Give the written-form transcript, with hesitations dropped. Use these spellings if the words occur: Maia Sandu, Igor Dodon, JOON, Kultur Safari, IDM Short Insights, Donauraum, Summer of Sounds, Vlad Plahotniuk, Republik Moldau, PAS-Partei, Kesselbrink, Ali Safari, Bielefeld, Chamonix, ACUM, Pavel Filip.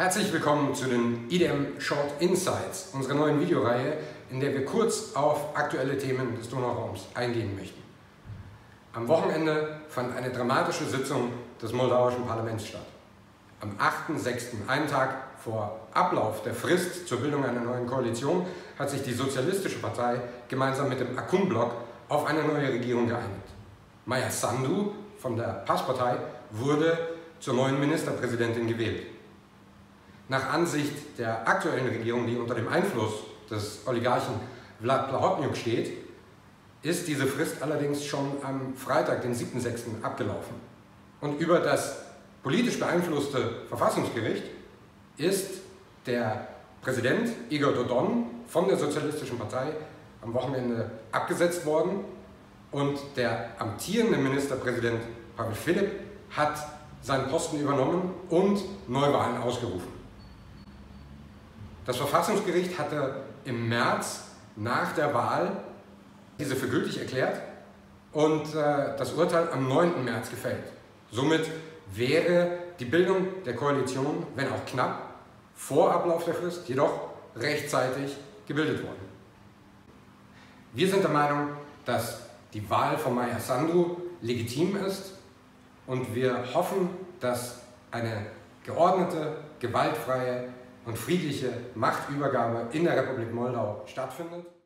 Herzlich willkommen zu den IDM Short Insights, unserer neuen Videoreihe, in der wir kurz auf aktuelle Themen des Donauraums eingehen möchten. Am Wochenende fand eine dramatische Sitzung des moldauischen Parlaments statt. Am 8.6., einen Tag vor Ablauf der Frist zur Bildung einer neuen Koalition, hat sich die Sozialistische Partei gemeinsam mit dem Acum-Block auf eine neue Regierung geeinigt. Maia Sandu von der PAS-Partei wurde zur neuen Ministerpräsidentin gewählt. Nach Ansicht der aktuellen Regierung, die unter dem Einfluss des Oligarchen Vlad Plahotniuk steht, ist diese Frist allerdings schon am Freitag, den 7.6. abgelaufen. Und über das politisch beeinflusste Verfassungsgericht ist der Präsident Igor Dodon von der Sozialistischen Partei am Wochenende abgesetzt worden und der amtierende Ministerpräsident Pavel Filip hat seinen Posten übernommen und Neuwahlen ausgerufen. Das Verfassungsgericht hatte im März nach der Wahl diese für gültig erklärt und das Urteil am 9. März gefällt. Somit wäre die Bildung der Koalition, wenn auch knapp, vor Ablauf der Frist, jedoch rechtzeitig gebildet worden. Wir sind der Meinung, dass die Wahl von Maia Sandu legitim ist und wir hoffen, dass eine geordnete, gewaltfreie und friedliche Machtübergabe in der Republik Moldau stattfindet.